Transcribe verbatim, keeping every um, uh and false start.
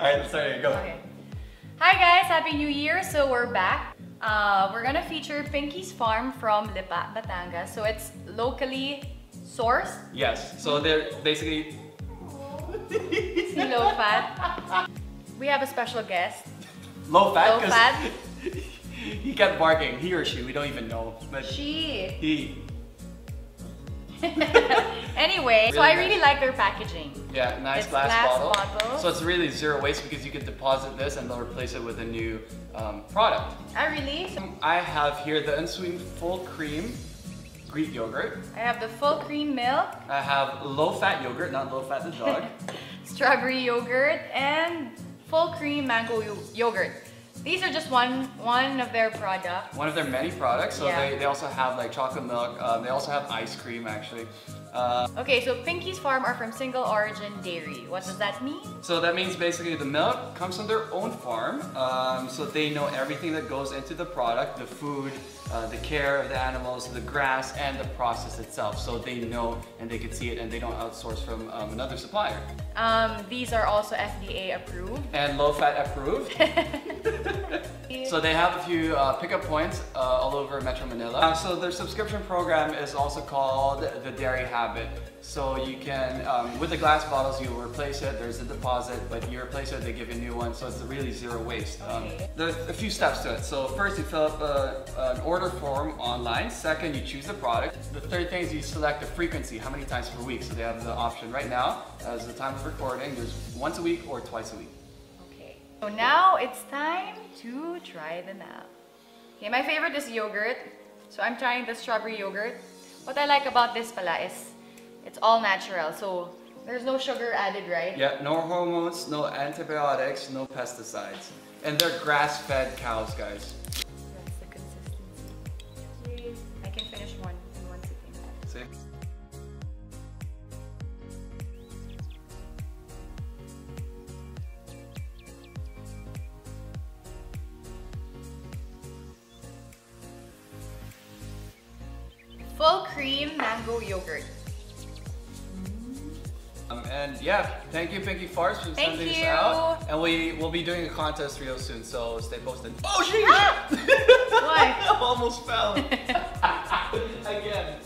Alright, sorry, go. Okay. Hi guys, Happy New Year! So we're back. Uh, we're gonna feature Pinky's Farm from Lipa Batangas. So it's locally sourced? Yes, so they're basically... See, low fat. We have a special guest. Low fat? Low fat. He kept barking, he or she, we don't even know. But she. He. Anyway, really so I nice. really like their packaging. Yeah, nice glass, glass bottle. bottle. So it's really zero waste because you can deposit this and they'll replace it with a new um, product. I really? I have here the unsweetened full cream Greek yogurt. I have the full cream milk. I have low fat yogurt, not low fat the dog. Strawberry yogurt and full cream mango yogurt. These are just one one of their products. One of their many products. So yeah. they, they also have like chocolate milk. Um, they also have ice cream actually. Uh, okay, so Pinky's Farm are from single origin dairy. What does that mean? So that means basically the milk comes from their own farm. Um, so they know everything that goes into the product, the food, uh, the care of the animals, the grass, and the process itself. So they know and they can see it and they don't outsource from um, another supplier. Um, these are also F D A approved. And low fat approved. So they have a few uh, pickup points uh, all over Metro Manila. Uh, so their subscription program is also called the Dairy Habit. So you can, um, with the glass bottles, you replace it, there's a deposit, but you replace it, they give you a new one, so it's really zero waste. Um, there's a few steps to it. So first you fill up a, an order form online. Second, you choose the product. The third thing is you select the frequency, how many times per week. So they have the option right now, as the time of recording, there's once a week or twice a week. So now it's time to try them out. Okay, my favorite is yogurt. So I'm trying the strawberry yogurt. What I like about this pala is it's all natural. So there's no sugar added, right? Yeah, no hormones, no antibiotics, no pesticides. And they're grass-fed cows, guys. That's the consistency. I can finish one in one sitting. See? Full cream mango yogurt. Um, and yeah, thank you Pinky Farm for sending this out. And we will be doing a contest real soon, so stay posted. Oh, she! Ah! Why? I almost fell. Again.